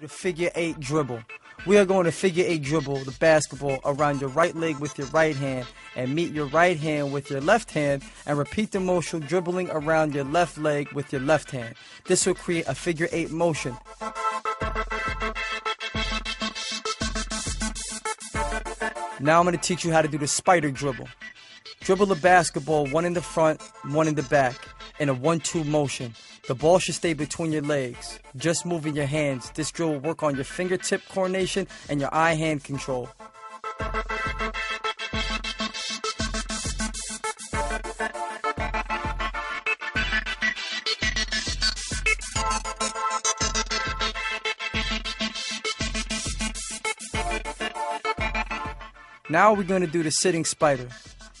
The figure 8 dribble. We are going to figure 8 dribble the basketball around your right leg with your right hand and meet your right hand with your left hand and repeat the motion dribbling around your left leg with your left hand. This will create a figure 8 motion. Now I'm going to teach you how to do the spider dribble. Dribble the basketball one in the front, one in the back in a 1-2 motion. The ball should stay between your legs. Just moving your hands. This drill will work on your fingertip coordination and your eye-hand control. Now we're going to do the sitting spider.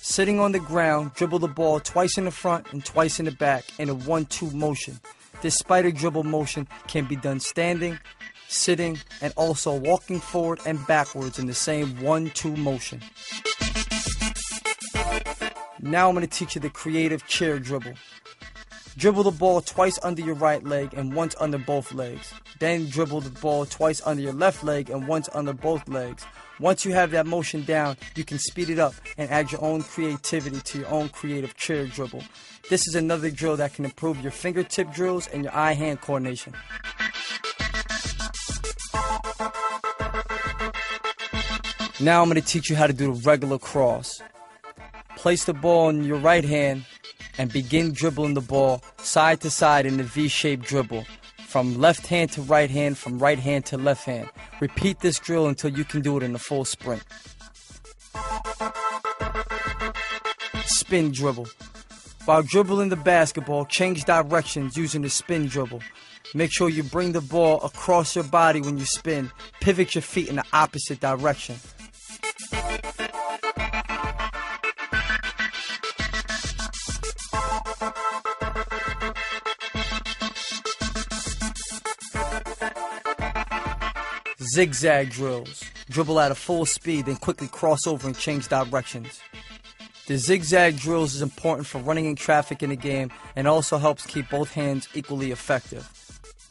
Sitting on the ground, dribble the ball twice in the front and twice in the back in a 1-2 motion. This spider dribble motion can be done standing, sitting, and also walking forward and backwards in the same 1-2 motion. Now I'm going to teach you the creative chair dribble. Dribble the ball twice under your right leg and once under both legs. Then dribble the ball twice under your left leg and once under both legs. Once you have that motion down, you can speed it up and add your own creativity to your own creative chair dribble. This is another drill that can improve your fingertip drills and your eye-hand coordination. Now I'm going to teach you how to do the regular cross. Place the ball in your right hand and begin dribbling the ball side to side in the V-shaped dribble. From left hand to right hand, from right hand to left hand. Repeat this drill until you can do it in a full sprint. Spin dribble. While dribbling the basketball, change directions using the spin dribble. Make sure you bring the ball across your body when you spin. Pivot your feet in the opposite direction. Zigzag drills. Dribble at a full speed, then quickly cross over and change directions. The zigzag drills is important for running in traffic in the game and also helps keep both hands equally effective.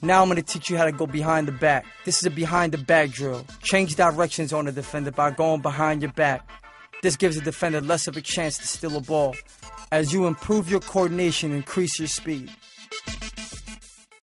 Now I'm going to teach you how to go behind the back. This is a behind the back drill. Change directions on the defender by going behind your back. This gives the defender less of a chance to steal a ball. As you improve your coordination, increase your speed.